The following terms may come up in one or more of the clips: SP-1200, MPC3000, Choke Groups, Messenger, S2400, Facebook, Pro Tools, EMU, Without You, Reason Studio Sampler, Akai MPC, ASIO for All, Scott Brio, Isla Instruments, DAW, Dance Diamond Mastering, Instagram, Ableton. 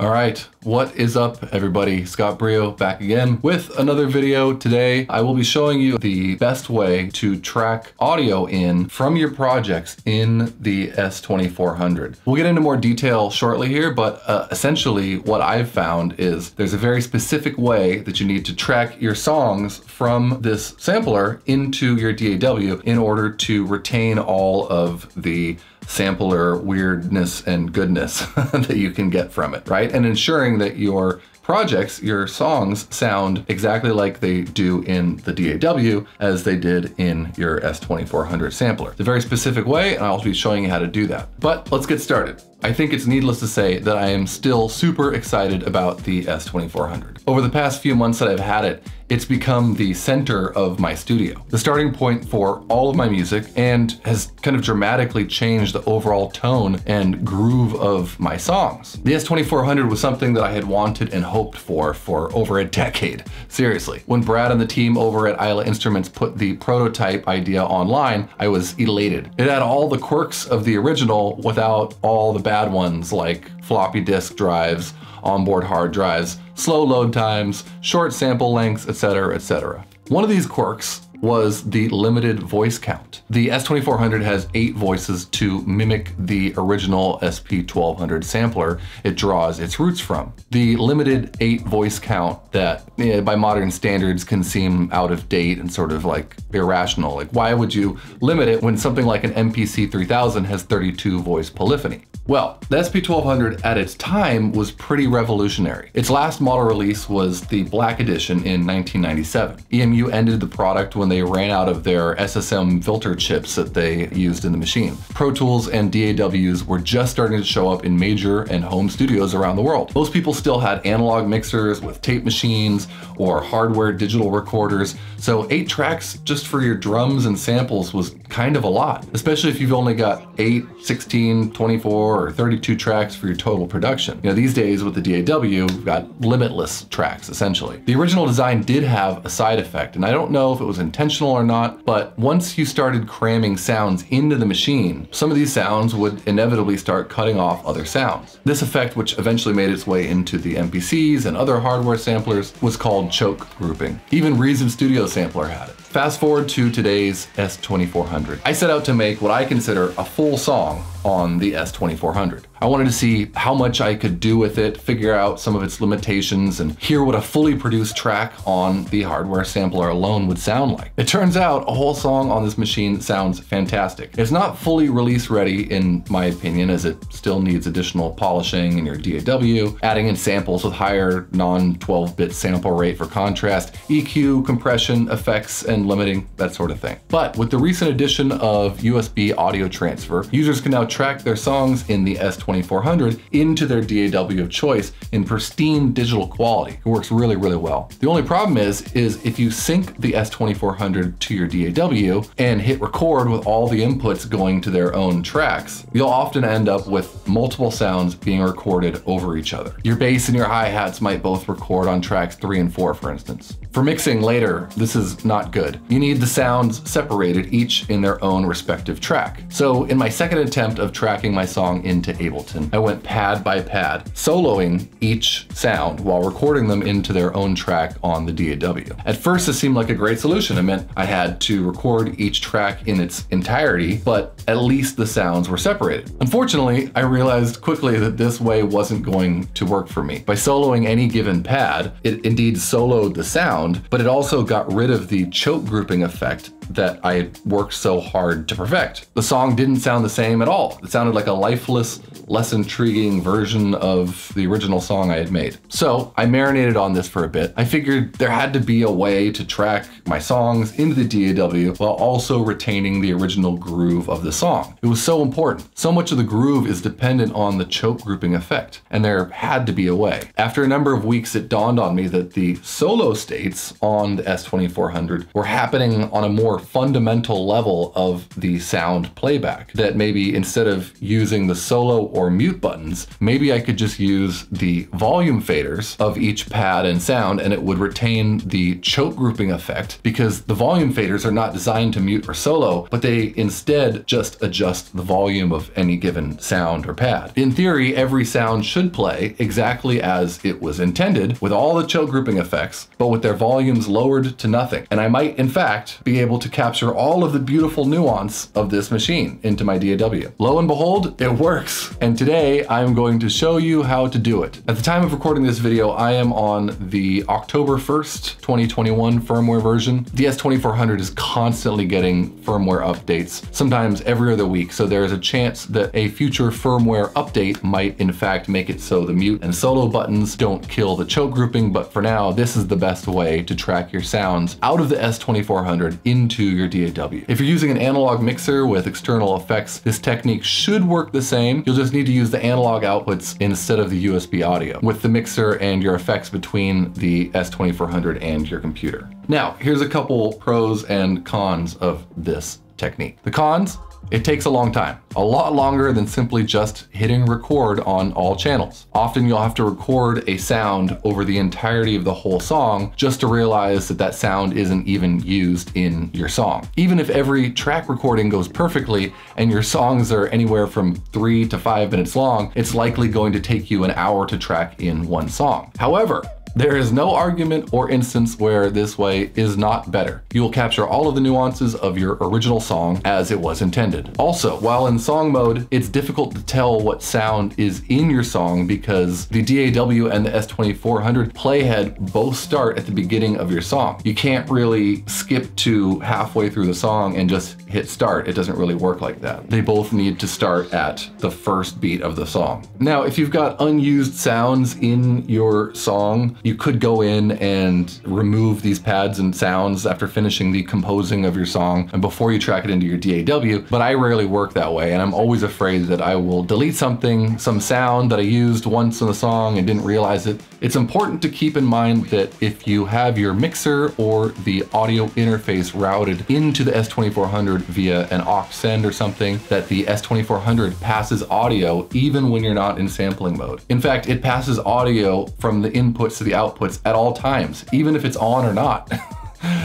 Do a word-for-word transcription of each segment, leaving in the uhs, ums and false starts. All right, what is up everybody? Scott Brio back again with another video. Today I will be showing you the best way to track audio in from your projects in the S twenty-four hundred. We'll get into more detail shortly here, but uh, essentially what I've found is there's a very specific way that you need to track your songs from this sampler into your D A W in order to retain all of the sampler weirdness and goodness that you can get from it, right? And ensuring that your projects, your songs, sound exactly like they do in the D A W as they did in your S twenty-four hundred sampler. It's a very specific way, and I'll be showing you how to do that. But let's get started. I think it's needless to say that I am still super excited about the S twenty-four hundred. Over the past few months that I've had it, it's become the center of my studio, the starting point for all of my music, and has kind of dramatically changed the overall tone and groove of my songs. The S twenty-four hundred was something that I had wanted and hoped for for over a decade, seriously. When Brad and the team over at Isla Instruments put the prototype idea online, I was elated. It had all the quirks of the original without all the bad ones like floppy disk drives, onboard hard drives, slow load times, short sample lengths, et cetera, et cetera. One of these quirks was the limited voice count. The S twenty-four hundred has eight voices to mimic the original S P twelve hundred sampler it draws its roots from. The limited eight voice count that, you know, by modern standards can seem out of date and sort of like irrational. Like, why would you limit it when something like an M P C three thousand has thirty-two voice polyphony? Well, the S P twelve hundred at its time was pretty revolutionary. Its last model release was the Black Edition in nineteen ninety-seven. E M U ended the product when they ran out of their S S M filter chips that they used in the machine. Pro Tools and D A Ws were just starting to show up in major and home studios around the world. Most people still had analog mixers with tape machines or hardware digital recorders, so eight tracks just for your drums and samples was kind of a lot, especially if you've only got eight, sixteen, twenty-four, or thirty-two tracks for your total production. You know, these days with the D A W, you've got limitless tracks, essentially. The original design did have a side effect, and I don't know if it was intentional or not, but once you started cramming sounds into the machine, some of these sounds would inevitably start cutting off other sounds. This effect, which eventually made its way into the M P Cs and other hardware samplers, was called choke grouping. Even Reason Studio Sampler had it. Fast forward to today's S twenty-four hundred. I set out to make what I consider a full song on the S twenty-four hundred. I wanted to see how much I could do with it, figure out some of its limitations, and hear what a fully produced track on the hardware sampler alone would sound like. It turns out a whole song on this machine sounds fantastic. It's not fully release ready, in my opinion, as it still needs additional polishing in your D A W, adding in samples with higher non twelve bit sample rate for contrast, E Q, compression, effects, and limiting, that sort of thing. But with the recent addition of U S B audio transfer, users can now track their songs in the S twenty-four hundred into their D A W of choice in pristine digital quality. It works really, really well. The only problem is, is if you sync the S twenty-four hundred to your D A W and hit record with all the inputs going to their own tracks, you'll often end up with multiple sounds being recorded over each other. Your bass and your hi-hats might both record on tracks three and four, for instance. For mixing later, this is not good. You need the sounds separated, each in their own respective track. So in my second attempt of tracking my song into Ableton, I went pad by pad, soloing each sound while recording them into their own track on the D A W. At first, this seemed like a great solution. It meant I had to record each track in its entirety, but at least the sounds were separated. Unfortunately, I realized quickly that this way wasn't going to work for me. By soloing any given pad, it indeed soloed the sound, but it also got rid of the choke grouping effect that I had worked so hard to perfect. The song didn't sound the same at all. It sounded like a lifeless, less intriguing version of the original song I had made. So I marinated on this for a bit. I figured there had to be a way to track my songs into the D A W while also retaining the original groove of the song. It was so important. So much of the groove is dependent on the choke grouping effect, and there had to be a way. After a number of weeks, it dawned on me that the solo states on the S twenty-four hundred were happening on a more fundamental level of the sound playback, that maybe instead of using the solo or mute buttons, maybe I could just use the volume faders of each pad and sound, and it would retain the choke grouping effect, because the volume faders are not designed to mute or solo, but they instead just adjust the volume of any given sound or pad. In theory, every sound should play exactly as it was intended, with all the choke grouping effects, but with their volumes lowered to nothing. And I might, in fact, be able to capture all of the beautiful nuance of this machine into my D A W. Lo and behold, it works. And today I'm going to show you how to do it. At the time of recording this video, I am on the October first, twenty twenty-one firmware version. The S twenty-four hundred is constantly getting firmware updates, sometimes every other week. So there is a chance that a future firmware update might in fact make it so the mute and solo buttons don't kill the choke grouping. But for now, this is the best way to track your sounds out of the S twenty-four hundred into your D A W. If you're using an analog mixer with external effects, this technique should work the same. You'll just need to use the analog outputs instead of the U S B audio with the mixer and your effects between the S twenty-four hundred and your computer. Now, here's a couple pros and cons of this technique. The cons: it takes a long time, a lot longer than simply just hitting record on all channels. Often you'll have to record a sound over the entirety of the whole song just to realize that that sound isn't even used in your song. Even if every track recording goes perfectly and your songs are anywhere from three to five minutes long, it's likely going to take you an hour to track in one song. However, there is no argument or instance where this way is not better. You will capture all of the nuances of your original song as it was intended. Also, while in song mode, it's difficult to tell what sound is in your song because the D A W and the S twenty-four hundred playhead both start at the beginning of your song. You can't really skip to halfway through the song and just hit start. It doesn't really work like that. They both need to start at the first beat of the song. Now, if you've got unused sounds in your song, you could go in and remove these pads and sounds after finishing the composing of your song and before you track it into your D A W, but I rarely work that way, and I'm always afraid that I will delete something, some sound that I used once in the song and didn't realize it. It's important to keep in mind that if you have your mixer or the audio interface routed into the S twenty-four hundred via an aux send or something, that the S twenty-four hundred passes audio even when you're not in sampling mode. In fact, it passes audio from the inputs to the outputs at all times, even if it's on or not.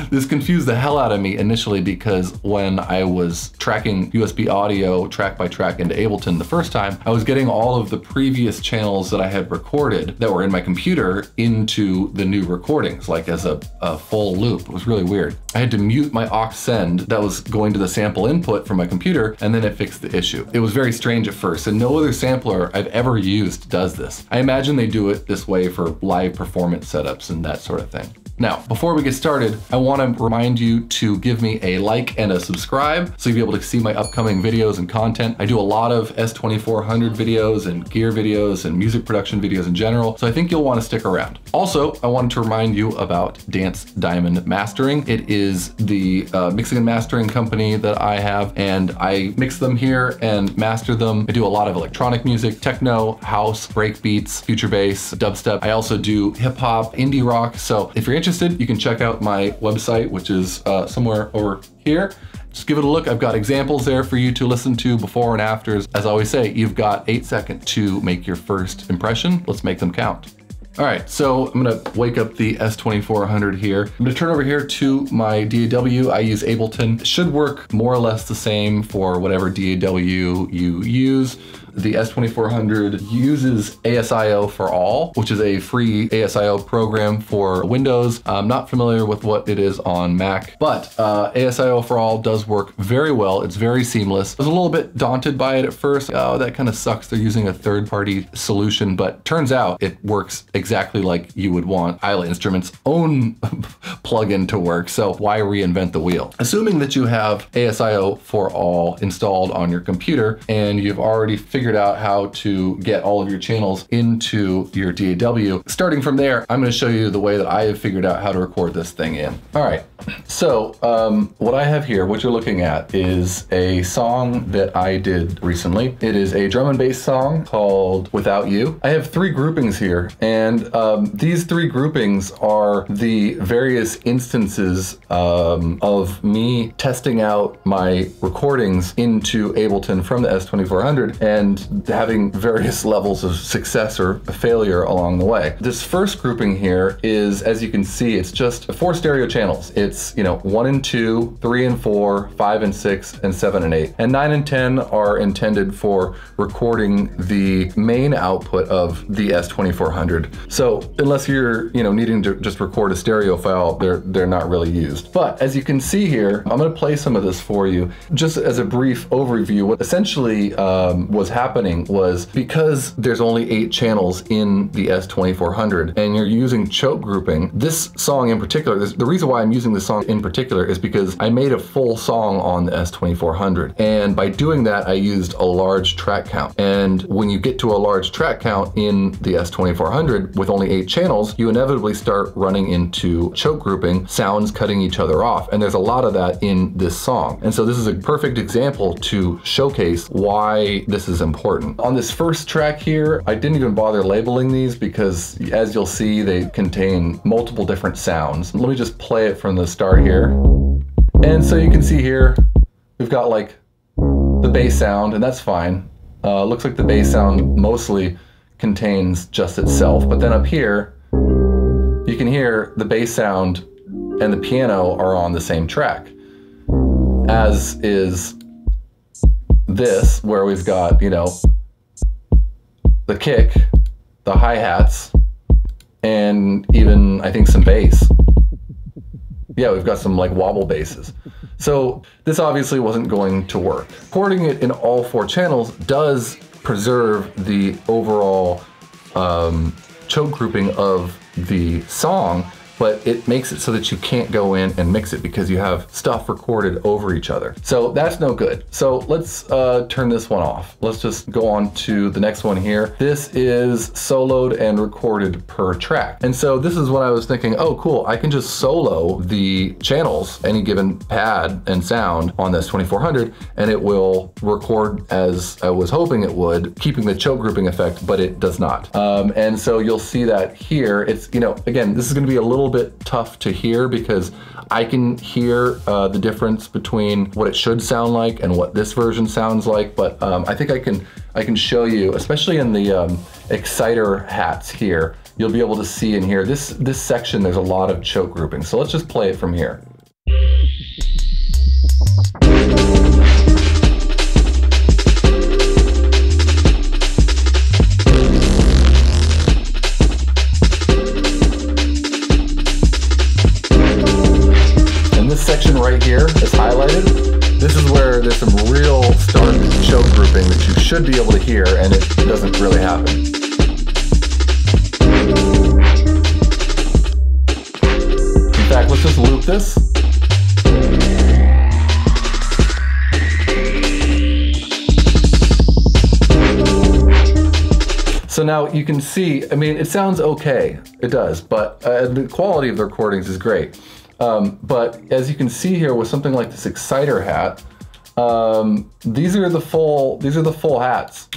This confused the hell out of me initially, because when I was tracking U S B audio track by track into Ableton the first time, I was getting all of the previous channels that I had recorded that were in my computer into the new recordings, like as a, a full loop. It was really weird. I had to mute my aux send that was going to the sample input from my computer, and then it fixed the issue. It was very strange at first, and no other sampler I've ever used does this. I imagine they do it this way for live performance setups and that sort of thing. Now, before we get started, I want to remind you to give me a like and a subscribe so you'll be able to see my upcoming videos and content. I do a lot of S twenty-four hundred videos and gear videos and music production videos in general, so I think you'll want to stick around. Also, I wanted to remind you about Dance Diamond Mastering. It is the uh, mixing and mastering company that I have, and I mix them here and master them. I do a lot of electronic music, techno, house, breakbeats, future bass, dubstep. I also do hip hop, indie rock, so if you're interested Interested, you can check out my website, which is uh, somewhere over here. Just give it a look. I've got examples there for you to listen to, before and afters. As I always say, you've got eight seconds to make your first impression. Let's make them count. All right, so I'm gonna wake up the S twenty-four hundred here. I'm gonna turn over here to my D A W. I use Ableton. It should work more or less the same for whatever D A W you use. The S twenty-four hundred uses ASIO for All, which is a free ASIO program for Windows. I'm not familiar with what it is on Mac, but uh, ASIO for All does work very well. It's very seamless. I was a little bit daunted by it at first. Oh, that kind of sucks. They're using a third-party solution, but turns out it works exactly like you would want Isla Instruments' own plugin to work, so why reinvent the wheel? Assuming that you have ASIO for All installed on your computer and you've already figured out how to get all of your channels into your D A W. Starting from there, I'm going to show you the way that I have figured out how to record this thing in. All right, so um, what I have here, what you're looking at, is a song that I did recently. It is a drum and bass song called Without You. I have three groupings here, and um, these three groupings are the various previous instances um, of me testing out my recordings into Ableton from the S twenty-four hundred and having various levels of success or failure along the way. This first grouping here is, as you can see, it's just four stereo channels. It's, you know, one and two, three and four, five and six, and seven and eight. And nine and ten are intended for recording the main output of the S twenty-four hundred. So unless you're, you know, needing to just record a stereo file, they're, they're not really used. But as you can see here, I'm gonna play some of this for you, just as a brief overview. What essentially um, was happening was, because there's only eight channels in the S twenty-four hundred and you're using choke grouping, this song in particular, this, the reason why I'm using this song in particular is because I made a full song on the S twenty-four hundred. And by doing that, I used a large track count. And when you get to a large track count in the S twenty-four hundred with only eight channels, you inevitably start running into choke grouping, sounds cutting each other off. And there's a lot of that in this song. And so this is a perfect example to showcase why this is important. On this first track here, I didn't even bother labeling these because, as you'll see, they contain multiple different sounds. Let me just play it from the start here. And so you can see here, we've got like the bass sound, and that's fine. Uh, looks like the bass sound mostly contains just itself. But then up here, you can hear the bass sound and the piano are on the same track, as is this, where we've got, you know, the kick, the hi-hats, and even, I think, some bass. Yeah, we've got some like wobble basses. So this obviously wasn't going to work. Recording it in all four channels does preserve the overall um, choke grouping of the song, but it makes it so that you can't go in and mix it because you have stuff recorded over each other. So that's no good. So let's uh, turn this one off. Let's just go on to the next one here. This is soloed and recorded per track. And so this is what I was thinking, oh cool, I can just solo the channels, any given pad and sound on this S twenty-four hundred, and it will record as I was hoping it would, keeping the choke grouping effect, but it does not. Um, and so you'll see that here. It's, you know, again, this is gonna be a little bit tough to hear because I can hear uh, the difference between what it should sound like and what this version sounds like, but um, I think I can I can show you, especially in the um, exciter hats here, you'll be able to see and hear this this section. There's a lot of choke grouping, so let's just play it from here. Right here is highlighted. This is where there's some real stark choke grouping that you should be able to hear, and it doesn't really happen. In fact, let's just loop this. So now you can see, I mean, it sounds okay, it does, but uh, the quality of the recordings is great. Um, but as you can see here with something like this exciter hat, um, these are the full, these are the full hats.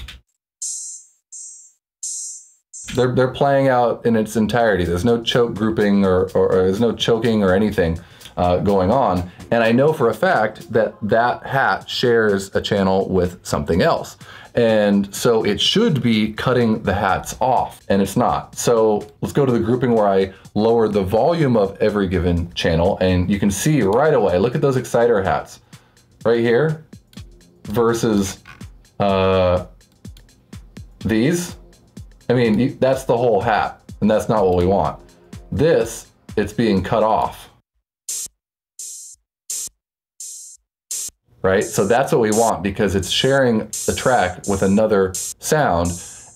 They're, they're playing out in its entirety. There's no choke grouping or, or, or there's no choking or anything uh, going on. And I know for a fact that that hat shares a channel with something else. And so it should be cutting the hats off, and it's not. So let's go to the grouping where I lower the volume of every given channel, and you can see right away, look at those exciter hats right here versus uh, these. I mean, that's the whole hat, and that's not what we want. This, it's being cut off. Right? So that's what we want, because it's sharing the track with another sound,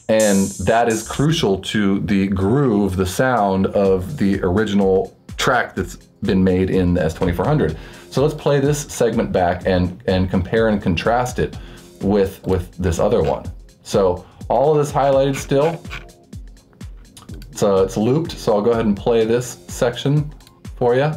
and that is crucial to the groove, the sound of the original track that's been made in the S twenty-four hundred. So let's play this segment back and, and compare and contrast it with, with this other one. So all of this highlighted still. So it's looped, so I'll go ahead and play this section for you.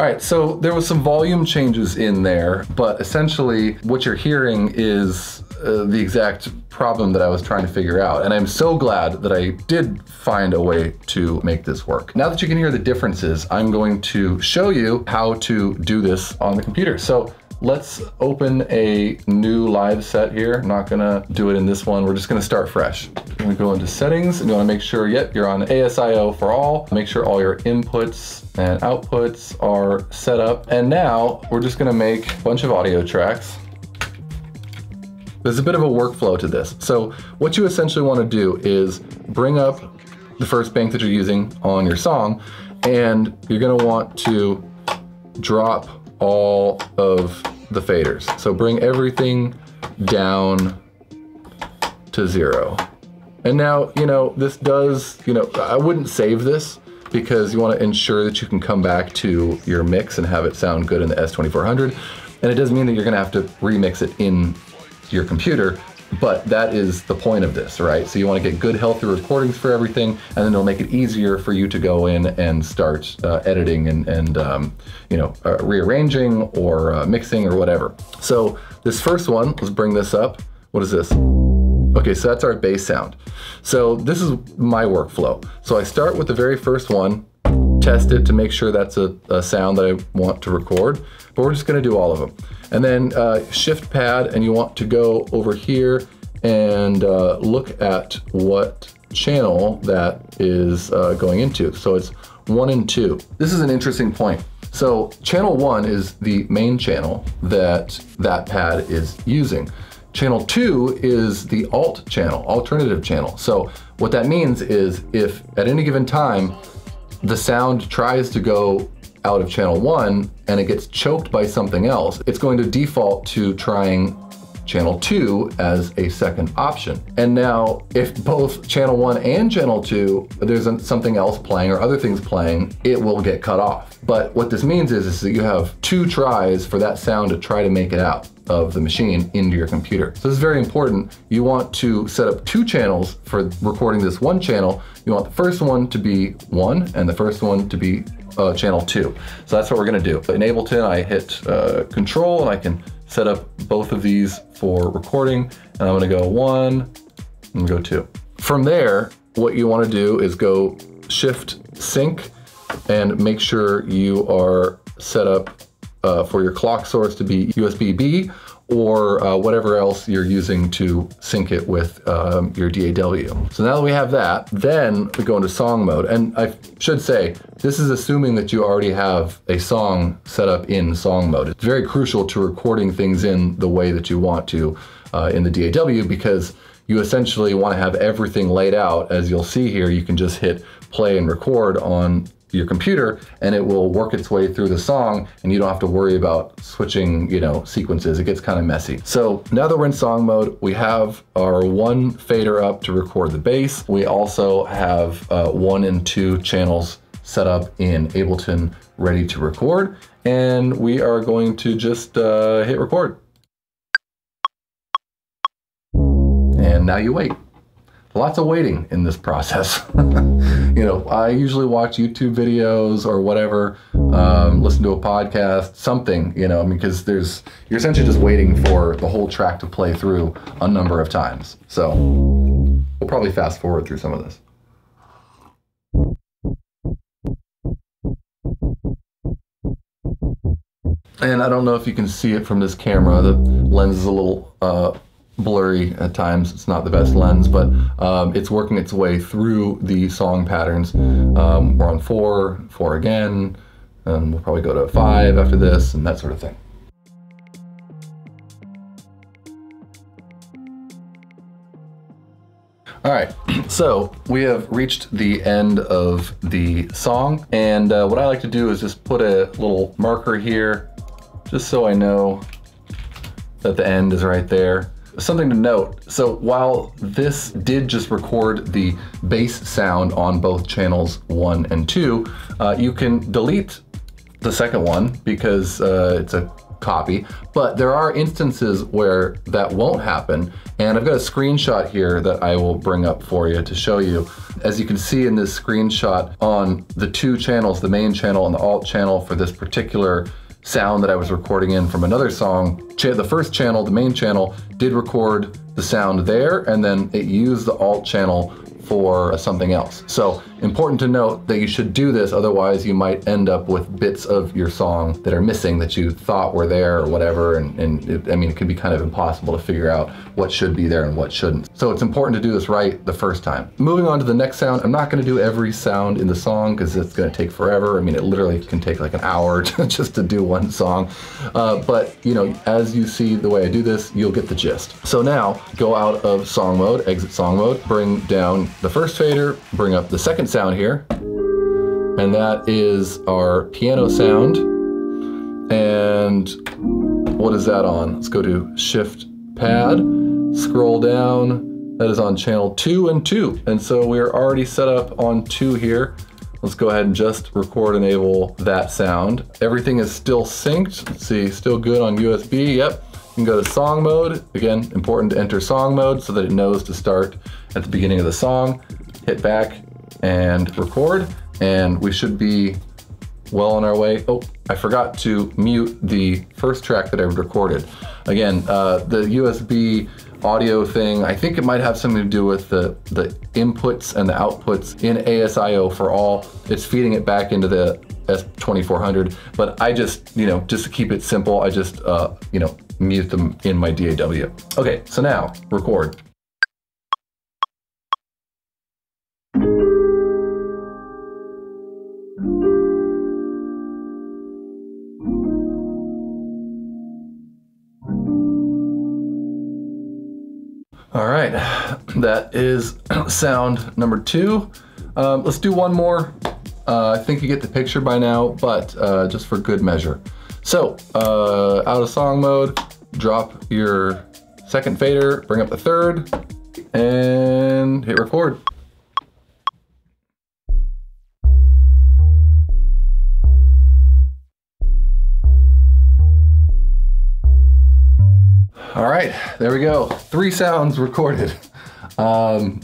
All right, so there was some volume changes in there, but essentially what you're hearing is uh, the exact problem that I was trying to figure out. And I'm so glad that I did find a way to make this work. Now that you can hear the differences, I'm going to show you how to do this on the computer. So let's open a new live set here. I'm not gonna do it in this one. We're just gonna start fresh. I'm gonna go into settings and you wanna make sure, yep, you're on A S I O for all. Make sure all your inputs and outputs are set up. And now we're just gonna make a bunch of audio tracks. There's a bit of a workflow to this. So what you essentially wanna do is bring up the first bank that you're using on your song, and you're gonna want to drop all of the faders. So bring everything down to zero. And now, you know, this does, you know, I wouldn't save this because you want to ensure that you can come back to your mix and have it sound good in the S twenty-four hundred. And it doesn't mean that you're going to have to remix it in your computer, but that is the point of this, right? So you want to get good, healthy recordings for everything, and then it'll make it easier for you to go in and start uh, editing and, and um, you know, uh, rearranging or uh, mixing or whatever. So this first one, let's bring this up. What is this? Okay, so that's our bass sound. So this is my workflow. So I start with the very first one, test it to make sure that's a, a sound that I want to record, but we're just gonna do all of them. And then uh, shift pad, and you want to go over here and uh, look at what channel that is uh, going into. So it's one and two. This is an interesting point. So channel one is the main channel that that pad is using. Channel two is the alt channel, alternative channel. So what that means is if at any given time, the sound tries to go out of channel one and it gets choked by something else, it's going to default to trying channel two as a second option. And now if both channel one and channel two, there's something else playing or other things playing, it will get cut off. But what this means is, is that you have two tries for that sound to try to make it out of the machine into your computer. So this is very important. You want to set up two channels for recording this one channel. You want the first one to be one and the first one to be uh, channel two. So that's what we're gonna do. In Ableton, I hit uh, control and I can set up both of these for recording. And I'm gonna go one and go two. From there, what you wanna do is go shift sync and make sure you are set up Uh, for your clock source to be U S B B or uh, whatever else you're using to sync it with um, your D A W. So now that we have that, then we go into song mode. And I should say, this is assuming that you already have a song set up in song mode. It's very crucial to recording things in the way that you want to uh, in the D A W, because you essentially want to have everything laid out. As you'll see here, you can just hit play and record on your computer and it will work its way through the song and you don't have to worry about switching, you know, sequences. It gets kind of messy. So now that we're in song mode, we have our one fader up to record the bass. We also have uh, one and two channels set up in Ableton ready to record. And we are going to just uh, hit record. And now you wait. Lots of waiting in this process. You know, I usually watch YouTube videos or whatever, um, listen to a podcast, something, you know, I mean, because there's, you're essentially just waiting for the whole track to play through a number of times. So we'll probably fast forward through some of this. And I don't know if you can see it from this camera, the lens is a little, uh, blurry at times. It's not the best lens, but um, it's working its way through the song patterns. Um, we're on four, four again, and we'll probably go to five after this and that sort of thing. All right, so we have reached the end of the song, and uh, what I like to do is just put a little marker here just so I know that the end is right there. Something to note, so while this did just record the bass sound on both channels one and two, uh, you can delete the second one because uh, it's a copy, but there are instances where that won't happen. And I've got a screenshot here that I will bring up for you to show you. As you can see in this screenshot, on the two channels, the main channel and the alt channel for this particular sound that I was recording in from another song, the first channel, the main channel, did record the sound there, and then it used the alt channel for something else. So important to note that you should do this, otherwise you might end up with bits of your song that are missing that you thought were there or whatever, and, and it, I mean, it can be kind of impossible to figure out what should be there and what shouldn't. So it's important to do this right the first time. Moving on to the next sound, I'm not gonna do every sound in the song because it's gonna take forever. I mean, it literally can take like an hour just to do one song. Uh, but you know, as you see the way I do this, you'll get the gist. So now, go out of song mode, exit song mode, bring down the first fader, bring up the second sound here, and that is our piano sound. And what is that on? Let's go to shift pad, scroll down, that is on channel two and two. And so we're already set up on two here. Let's go ahead and just record enable that sound. Everything is still synced. Let's see, still good on U S B, yep. You can go to song mode. Again, important to enter song mode so that it knows to start at the beginning of the song. Hit back and record, and we should be well on our way. Oh, I forgot to mute the first track that I recorded. Again, uh, the U S B audio thing, I think it might have something to do with the, the inputs and the outputs in A S I O for All. It's feeding it back into the S twenty-four hundred, but I just, you know, just to keep it simple, I just, uh, you know, mute them in my D A W. Okay, so now, record. All right, that is sound number two. Um, let's do one more. Uh, I think you get the picture by now, but uh, just for good measure. So, uh, out of song mode, drop your second fader, bring up the third, and hit record. All right, there we go. Three sounds recorded. Um,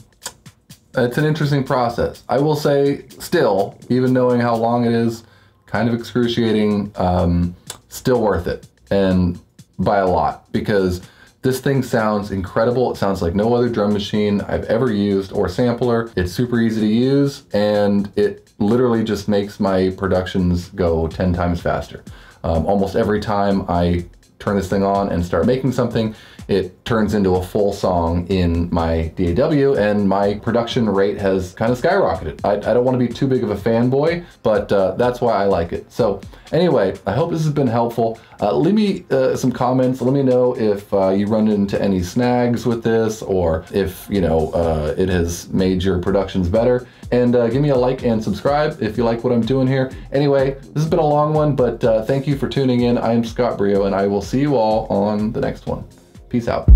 it's an interesting process. I will say still, even knowing how long it is, kind of excruciating, um, still worth it, and by a lot, because this thing sounds incredible. It sounds like no other drum machine I've ever used or sampler. It's super easy to use, and it literally just makes my productions go ten times faster. Um, almost every time I turn this thing on and start making something, it turns into a full song in my D A W, and my production rate has kind of skyrocketed. I, I don't want to be too big of a fanboy, but uh, that's why I like it. So anyway, I hope this has been helpful. Uh, leave me uh, some comments. Let me know if uh, you run into any snags with this, or if you know uh, it has made your productions better. And uh, give me a like and subscribe if you like what I'm doing here. Anyway, this has been a long one, but uh, thank you for tuning in. I am Scott Brio, and I will see you all on the next one. Peace out.